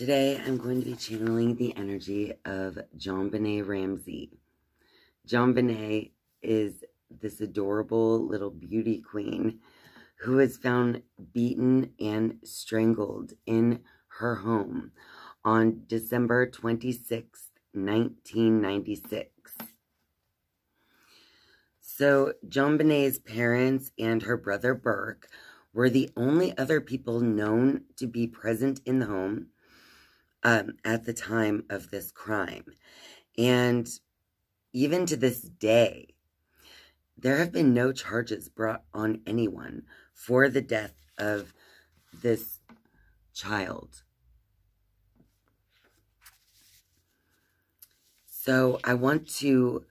Today, I'm going to be channeling the energy of JonBenet Ramsey. JonBenet is this adorable little beauty queen who is found beaten and strangled in her home on December 26th, 1996. So, JonBenet's parents and her brother Burke were the only other people known to be present in the home at the time of this crime. And even to this day, there have been no charges brought on anyone for the death of this child. So I want to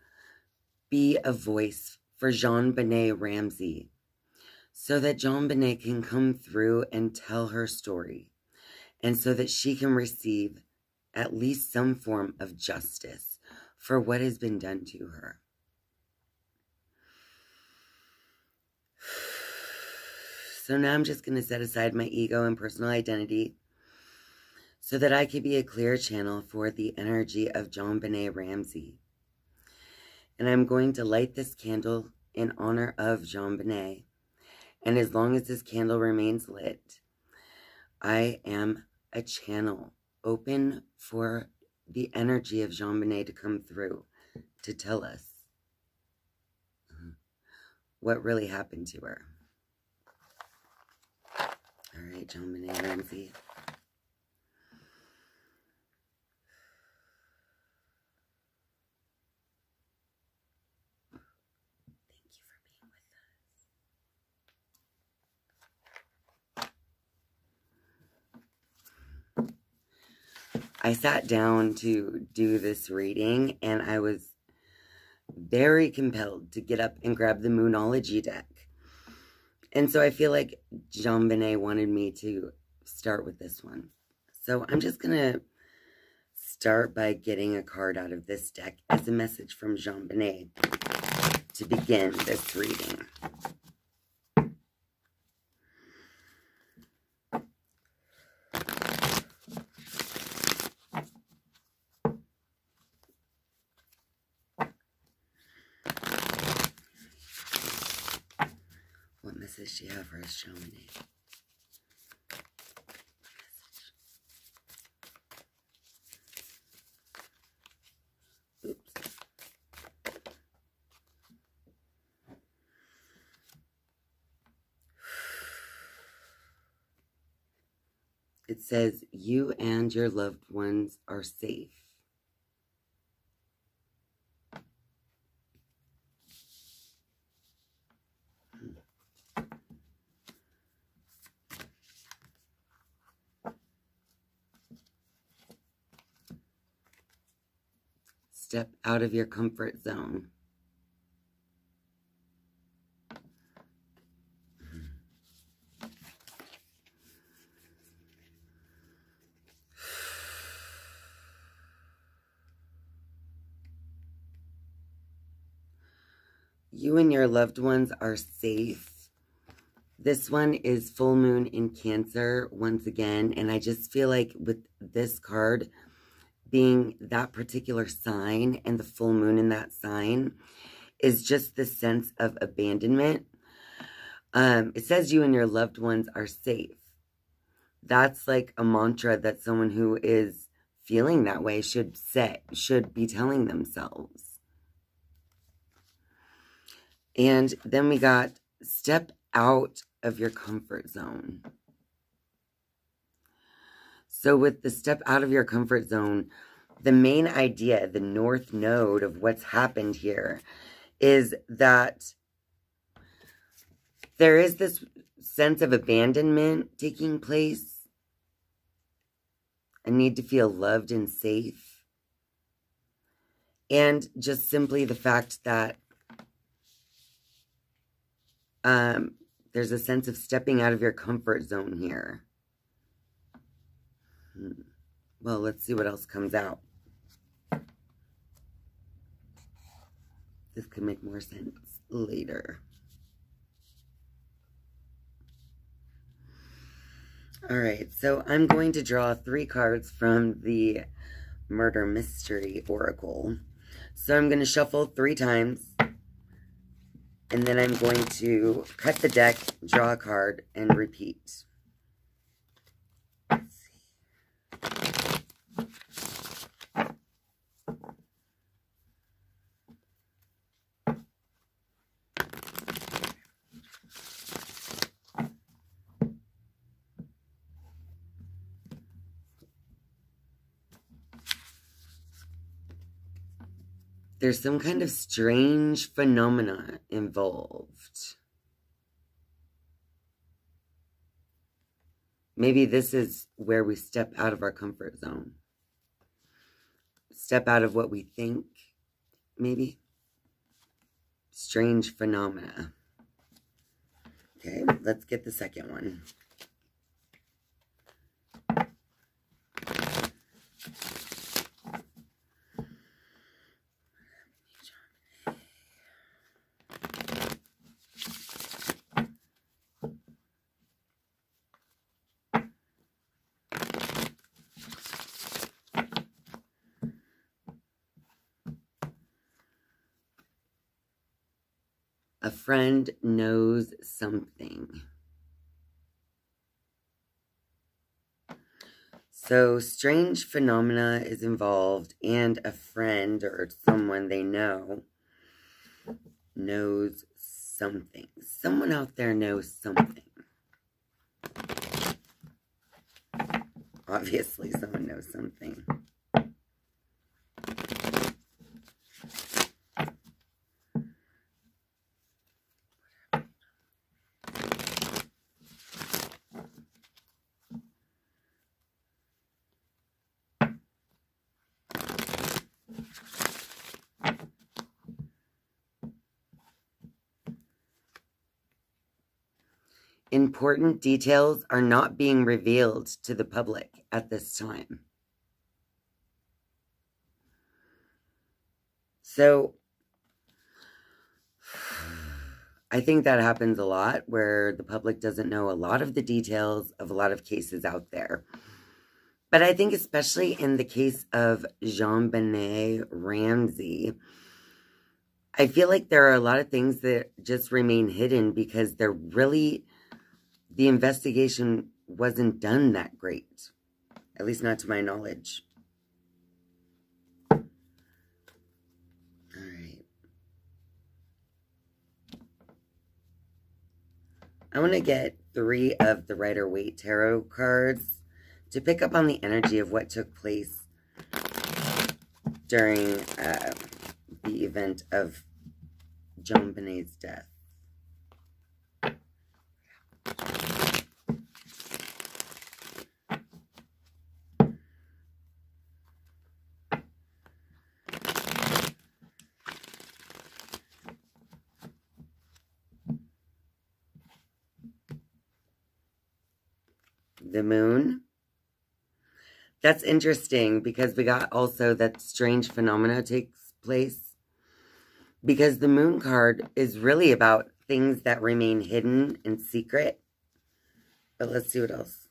be a voice for JonBenet Ramsey so that JonBenet can come through and tell her story, and so that she can receive at least some form of justice for what has been done to her. So now I'm just going to set aside my ego and personal identity so that I could be a clear channel for the energy of JonBenet Ramsey. And I'm going to light this candle in honor of JonBenet. And as long as this candle remains lit, I am a channel open for the energy of JonBenet to come through to tell us what really happened to her. All right, JonBenet Ramsey. I sat down to do this reading, and I was very compelled to get up and grab the Moonology deck. And so I feel like JonBenet wanted me to start with this one. So I'm just going to start by getting a card out of this deck as a message from JonBenet to begin this reading. She offers JonBenet. Oops. It says, "You and your loved ones are safe." Step out of your comfort zone. You and your loved ones are safe. This one is full moon in Cancer once again, and I just feel like with this card being that particular sign and the full moon in that sign is just the sense of abandonment. It says you and your loved ones are safe. That's like a mantra that someone who is feeling that way should be telling themselves. And then we got step out of your comfort zone. So with the step out of your comfort zone, the main idea, the north node of what's happened here, is that there is this sense of abandonment taking place, a need to feel loved and safe, and just simply the fact that there's a sense of stepping out of your comfort zone here. Well, let's see what else comes out. This could make more sense later. All right, so I'm going to draw three cards from the Murder Mystery Oracle. So I'm going to shuffle three times, and then I'm going to cut the deck, draw a card, and repeat. Let's see. There's some kind of strange phenomena involved. Maybe this is where we step out of our comfort zone. Step out of what we think, maybe. Strange phenomena. Okay, let's get the second one. A friend knows something. So strange phenomena is involved, and a friend or someone they know knows something. Someone out there knows something. Obviously, someone knows something. Important details are not being revealed to the public at this time. So, I think that happens a lot, where the public doesn't know a lot of the details of a lot of cases out there. But I think especially in the case of JonBenet Ramsey, I feel like there are a lot of things that just remain hidden because they're really... the investigation wasn't done that great. At least not to my knowledge. All right. I want to get three of the Rider-Waite Tarot cards to pick up on the energy of what took place during the event of JonBenet's death. The moon. That's interesting because we got also that strange phenomena takes place, because the moon card is really about things that remain hidden and secret. But let's see what else.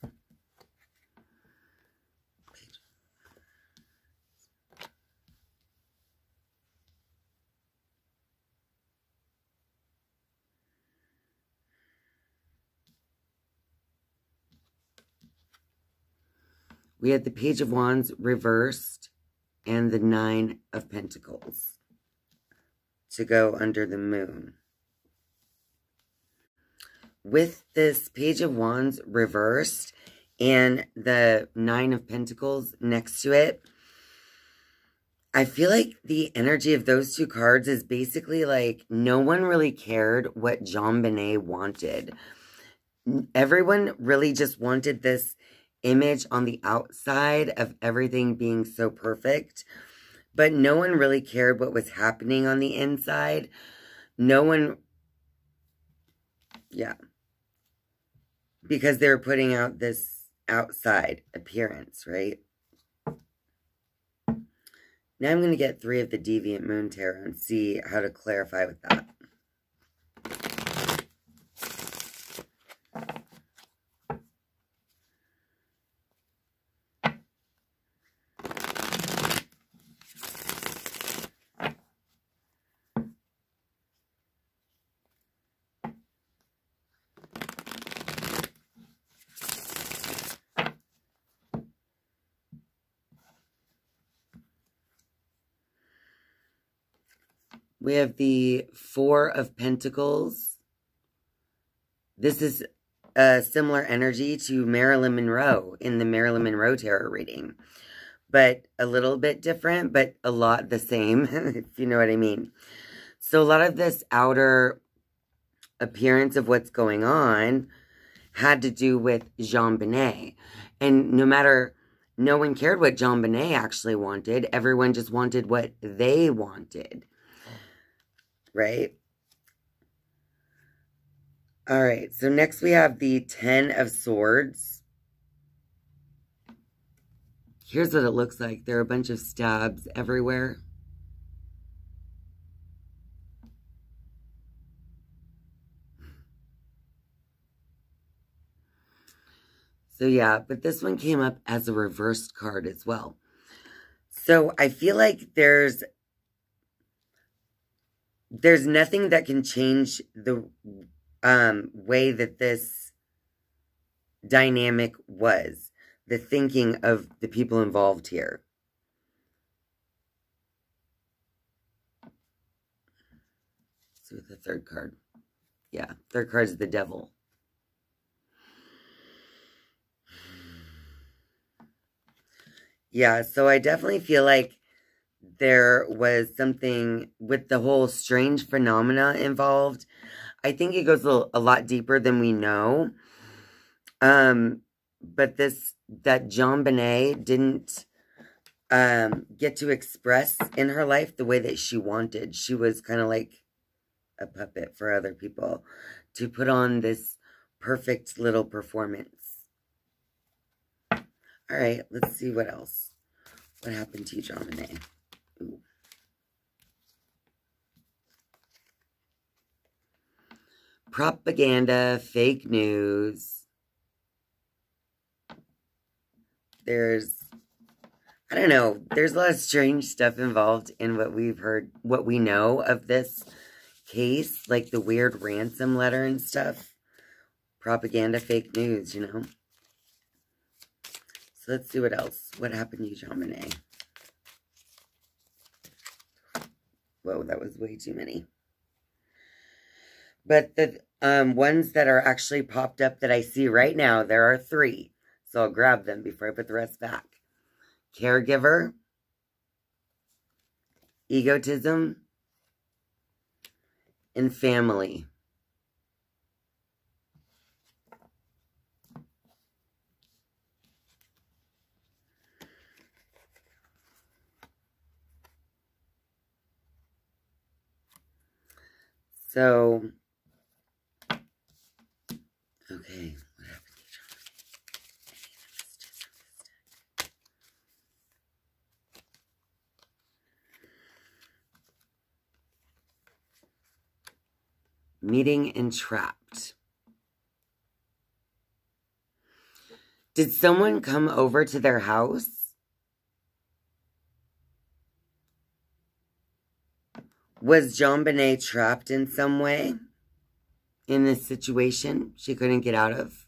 We had the Page of Wands reversed and the Nine of Pentacles to go under the moon. With this Page of Wands reversed and the Nine of Pentacles next to it, I feel like the energy of those two cards is basically like no one really cared what JonBenet wanted. Everyone really just wanted this image on the outside of everything being so perfect, but no one really cared what was happening on the inside. No one, yeah, because they were putting out this outside appearance, right? Now I'm going to get three of the Deviant Moon Tarot and see how to clarify with that. We have the Four of Pentacles. This is a similar energy to Marilyn Monroe in the Marilyn Monroe tarot reading, but a little bit different, but a lot the same, if you know what I mean. So a lot of this outer appearance of what's going on had to do with JonBenet. And no one cared what JonBenet actually wanted. Everyone just wanted what they wanted. Right? All right. So next we have the Ten of Swords. Here's what it looks like. There are a bunch of stabs everywhere. So yeah, but this one came up as a reversed card as well. So I feel like there's nothing that can change the way that this dynamic was, the thinking of the people involved here. Let's see what the third card. Yeah, third card is the Devil. Yeah, so I definitely feel like there was something with the whole strange phenomena involved. I think it goes a lot deeper than we know. But that JonBenet didn't get to express in her life the way that she wanted. She was kind of like a puppet for other people to put on this perfect little performance. All right, let's see what else. What happened to you, JonBenet? Ooh. Propaganda, fake news. I don't know, there's a lot of strange stuff involved in what we've heard, what we know of this case, like the weird ransom letter and stuff. Propaganda, fake news, you know? Let's see what else. What happened to you, JonBenet? Whoa, that was way too many. But the ones that are actually popped up that I see right now, there are three. So I'll grab them before I put the rest back. Caregiver. Egotism. And family. So, okay, what happened to you, JonBenet? Meeting and trapped. Did someone come over to their house? Was JonBenet trapped in some way in this situation she couldn't get out of?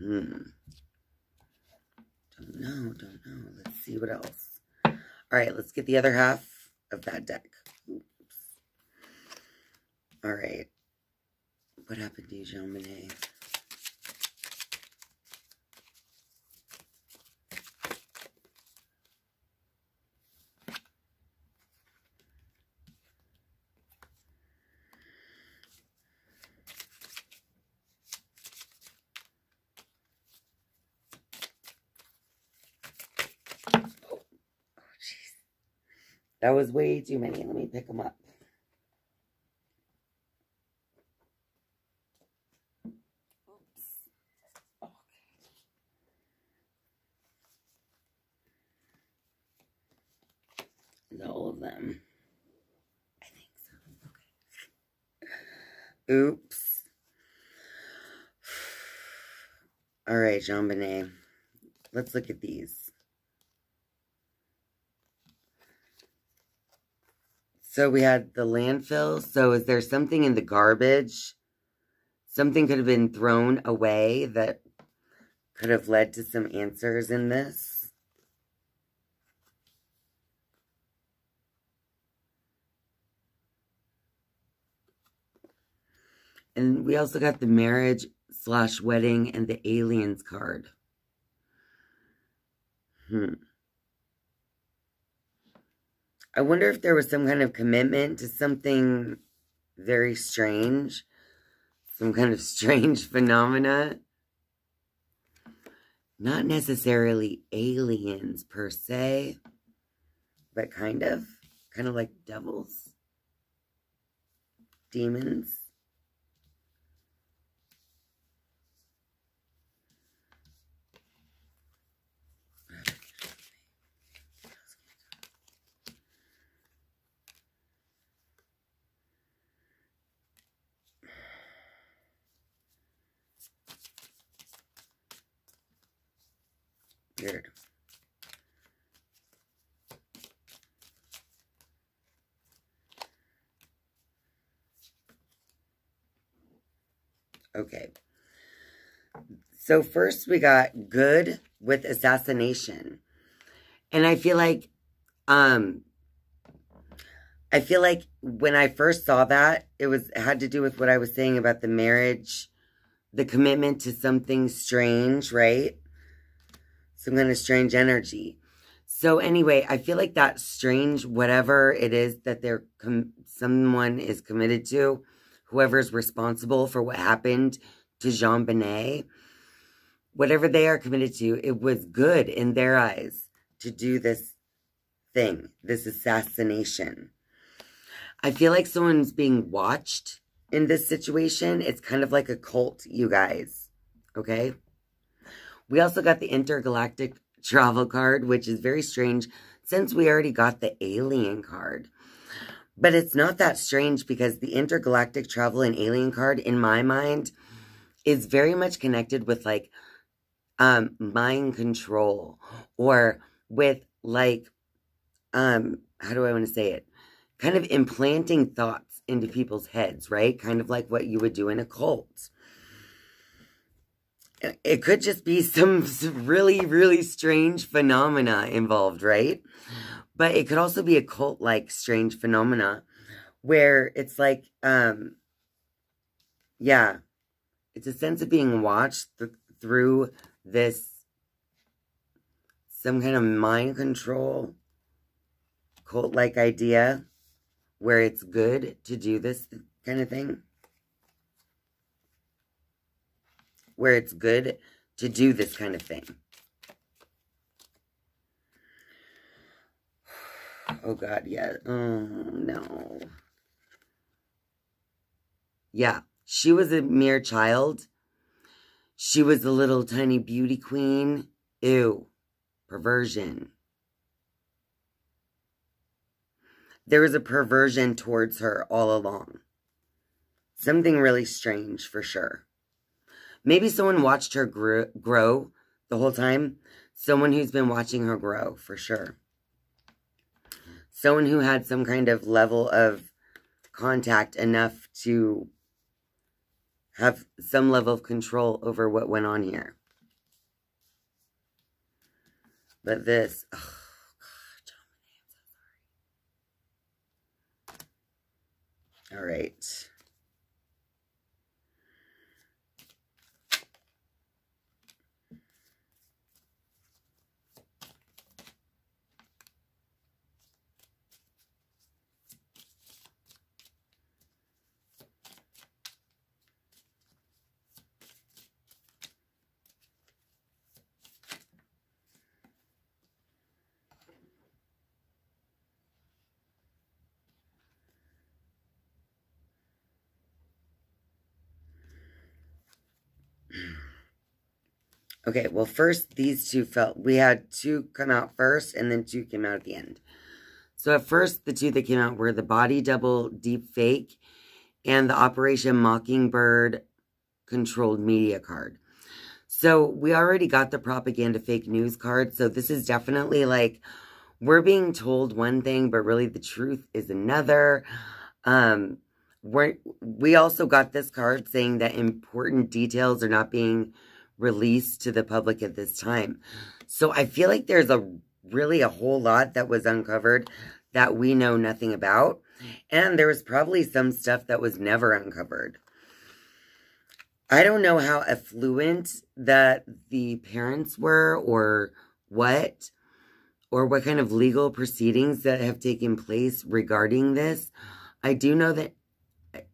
Don't know. Let's see what else. All right, let's get the other half of that deck. Oops. All right. What happened to you, JonBenet? That was way too many. Let me pick them up. Oops. Okay. Is that all of them? I think so. Okay. Oops. All right, JonBenet. Let's look at these. So we had the landfill. So is there something in the garbage? Something could have been thrown away that could have led to some answers in this. And we also got the marriage / wedding and the aliens card. I wonder if there was some kind of commitment to something very strange. Some kind of strange phenomena. Not necessarily aliens per se, but kind of. Kind of like devils. Demons. Weird. Okay. So first we got good with assassination. And I feel like when I first saw that, it had to do with what I was saying about the marriage, the commitment to something strange, right? Some kind of strange energy. So anyway, I feel like that strange, whatever it is that someone is committed to, whoever's responsible for what happened to JonBenet, whatever they are committed to, it was good in their eyes to do this thing, this assassination. I feel like someone's being watched in this situation. It's kind of like a cult, you guys, okay? We also got the intergalactic travel card, which is very strange since we already got the alien card. But it's not that strange because the intergalactic travel and alien card, in my mind, is very much connected with, like, mind control or with, like, how do I want to say it? Kind of implanting thoughts into people's heads, right? Kind of like what you would do in a cult. It could just be some really, really strange phenomena involved, right? But it could also be a cult-like strange phenomena where it's like, yeah, it's a sense of being watched through this, some kind of mind control, cult-like idea where it's good to do this kind of thing. Where it's good to do this kind of thing. Oh, God, yeah. Oh, no. Yeah, she was a mere child. She was a little tiny beauty queen. Ew. Perversion. There was a perversion towards her all along. Something really strange, for sure. Maybe someone watched her grow the whole time. Someone who's been watching her grow, for sure. Someone who had some kind of level of contact enough to have some level of control over what went on here. But this... Ugh. God, JonBenet, I'm so sorry. All right. Okay, well, first, these two felt... We had two come out first, and then two came out at the end. So, at first, the two that came out were the Body Double Deep Fake and the Operation Mockingbird Controlled Media card. So, we already got the Propaganda Fake News card, so this is definitely, like, we're being told one thing, but really the truth is another. We also got this card saying that important details are not being... released to the public at this time. So I feel like there's a whole lot that was uncovered that we know nothing about. And there was probably some stuff that was never uncovered. I don't know how affluent that the parents were or what kind of legal proceedings that have taken place regarding this. I do know that,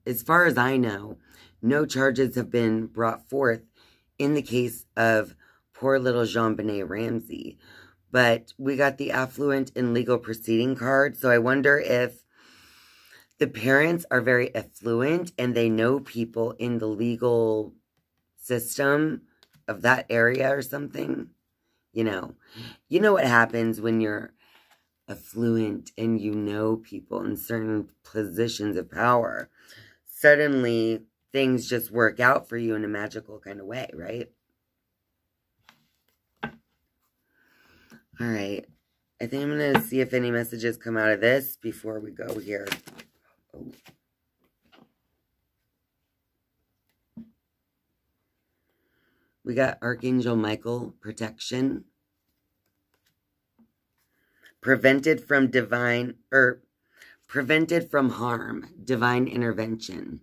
as far as I know, no charges have been brought forth in the case of poor little JonBenet Ramsey. But we got the affluent and legal proceeding card, so I wonder if the parents are very affluent and they know people in the legal system of that area or something. You know what happens when you're affluent and you know people in certain positions of power. Suddenly, things just work out for you in a magical kind of way, right? All right. I think I'm going to see if any messages come out of this before we go here. Oh. We got Archangel Michael, protection. Prevented from divine, prevented from harm, divine intervention.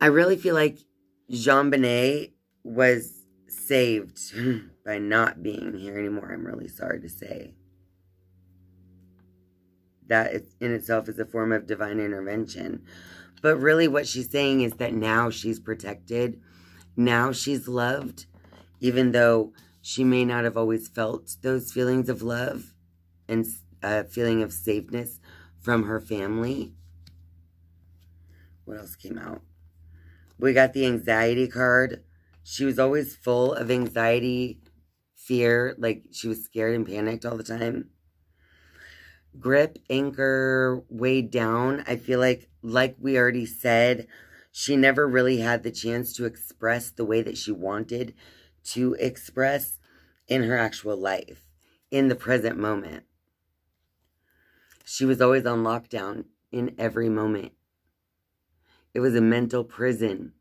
I really feel like JonBenet was saved by not being here anymore. I'm really sorry to say. That in itself is a form of divine intervention. But really what she's saying is that now she's protected. Now she's loved. Even though she may not have always felt those feelings of love and a feeling of safeness from her family. What else came out? We got the anxiety card. She was always full of anxiety, fear. Like she was scared and panicked all the time. Grip, anchor, weighed down. I feel like we already said, she never really had the chance to express the way that she wanted to express in her actual life, in the present moment. She was always on lockdown in every moment. It was a mental prison.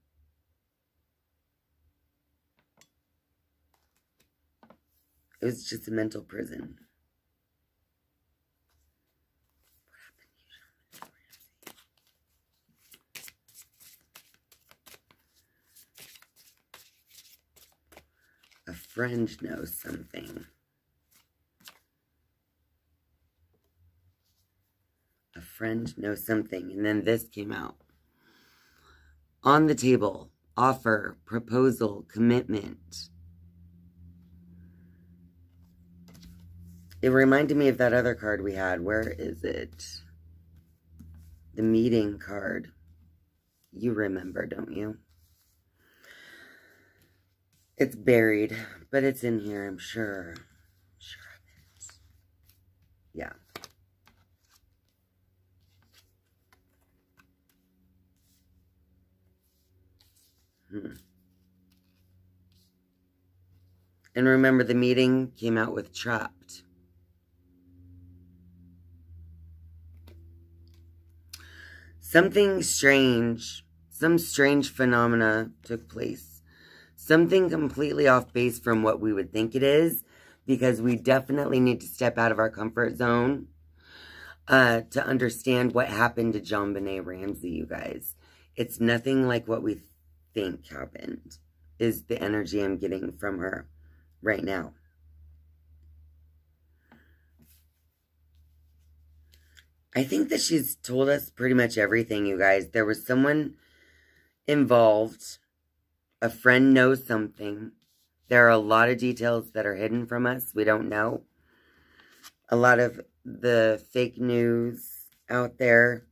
It was just a mental prison. A friend knows something. A friend knows something. And then this came out. On the table, offer, proposal, commitment. It reminded me of that other card we had. Where is it? The meeting card. You remember, don't you? It's buried, but it's in here, I'm sure. I'm sure of it. Yeah. And remember, the meeting came out with Trapped. Something strange, some strange phenomena took place. Something completely off base from what we would think it is, because we definitely need to step out of our comfort zone to understand what happened to JonBenet Ramsey, you guys. It's nothing like what we think happened, is the energy I'm getting from her right now. I think that she's told us pretty much everything, you guys. There was someone involved. A friend knows something. There are a lot of details that are hidden from us. We don't know. A lot of the fake news out there.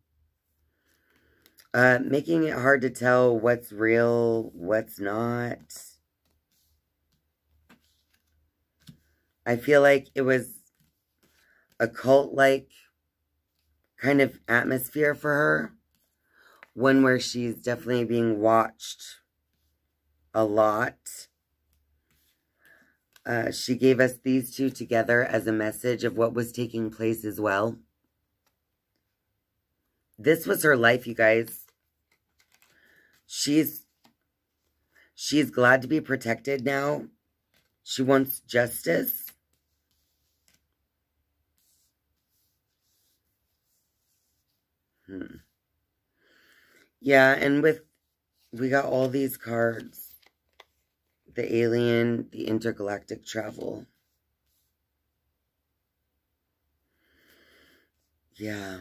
Making it hard to tell what's real, what's not. I feel like it was a cult-like kind of atmosphere for her. One where she's definitely being watched a lot. She gave us these two together as a message of what was taking place as well. This was her life, you guys. She's She is glad to be protected now. She wants justice. Yeah, and we got all these cards. The alien, the intergalactic travel. Yeah.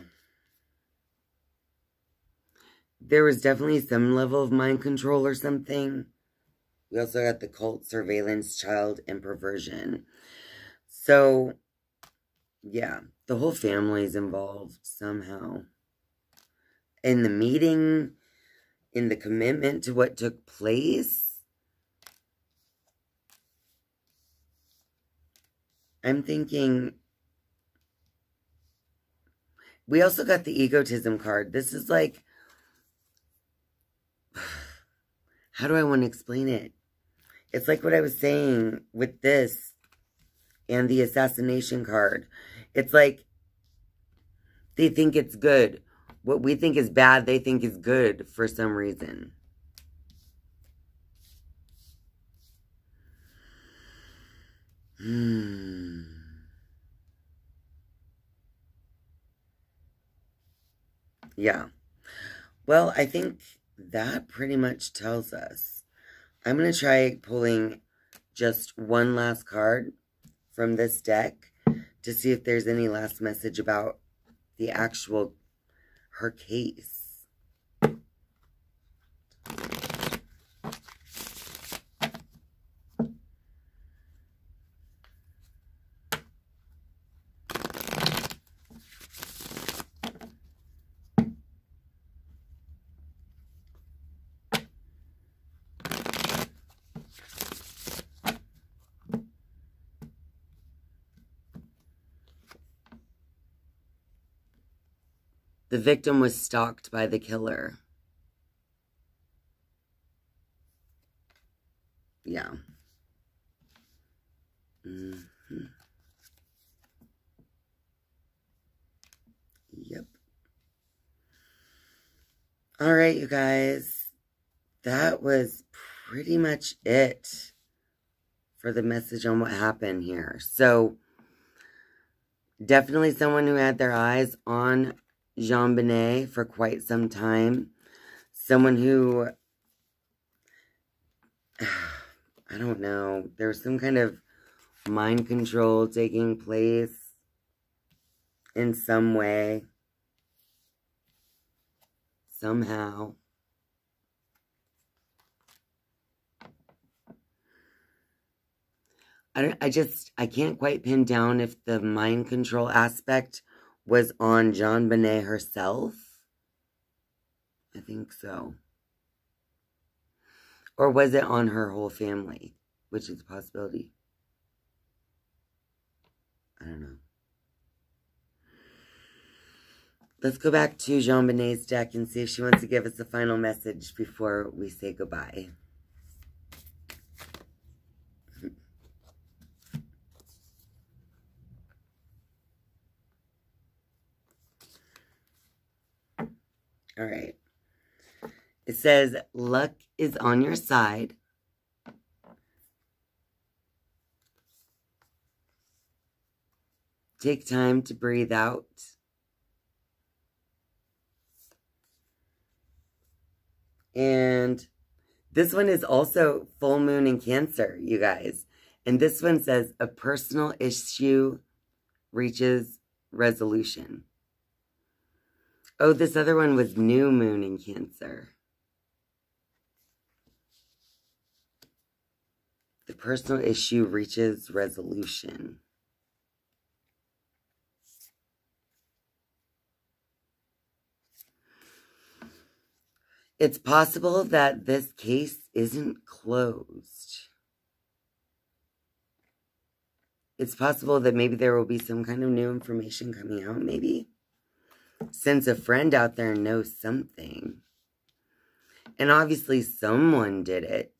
There was definitely some level of mind control or something. We also got the cult, surveillance, child, and perversion. So, yeah. The whole family is involved somehow. In the meeting, in the commitment to what took place. I'm thinking... We also got the egotism card. This is like... How do I want to explain it? It's like what I was saying with this and the assassination card. It's like they think it's good. What we think is bad, they think is good for some reason. Yeah. Well, I think... that pretty much tells us. I'm going to try pulling just one last card from this deck to see if there's any last message about the actual, her case. The victim was stalked by the killer. Yeah. Yep. All right, you guys. That was pretty much it for the message on what happened here. So, definitely someone who had their eyes on JonBenet for quite some time. Someone who, I don't know, there was some kind of mind control taking place in some way, somehow. I can't quite pin down if the mind control aspect was on JonBenet herself. I think so. Or was it on her whole family? Which is a possibility. I don't know. Let's go back to JonBenet's deck and see if she wants to give us a final message before we say goodbye. All right. It says, luck is on your side. Take time to breathe out. And this one is also full moon in Cancer, you guys. And this one says, a personal issue reaches resolution. Oh, this other one was new moon in Cancer. The personal issue reaches resolution. It's possible that this case isn't closed. It's possible that maybe there will be some kind of new information coming out, maybe. Since a friend out there knows something. And obviously someone did it.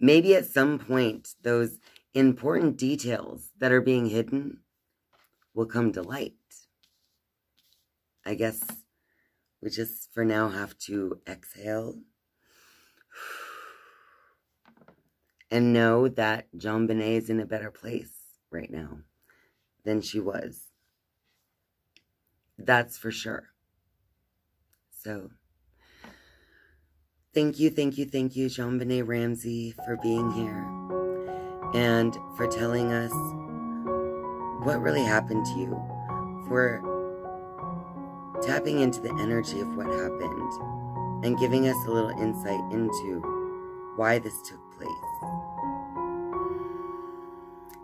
Maybe at some point, those important details that are being hidden will come to light. I guess We just for now have to exhale and know that JonBenet is in a better place right now than she was. That's for sure. So thank you, JonBenet Ramsey, for being here and for telling us what really happened to you, for tapping into the energy of what happened and giving us a little insight into why this took place.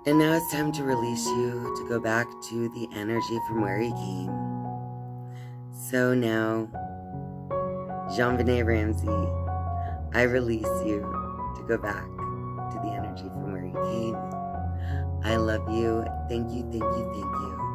And now it's time to release you to go back to the energy from where you came. So now, JonBenet Ramsey, I release you to go back to the energy from where you came. I love you. Thank you.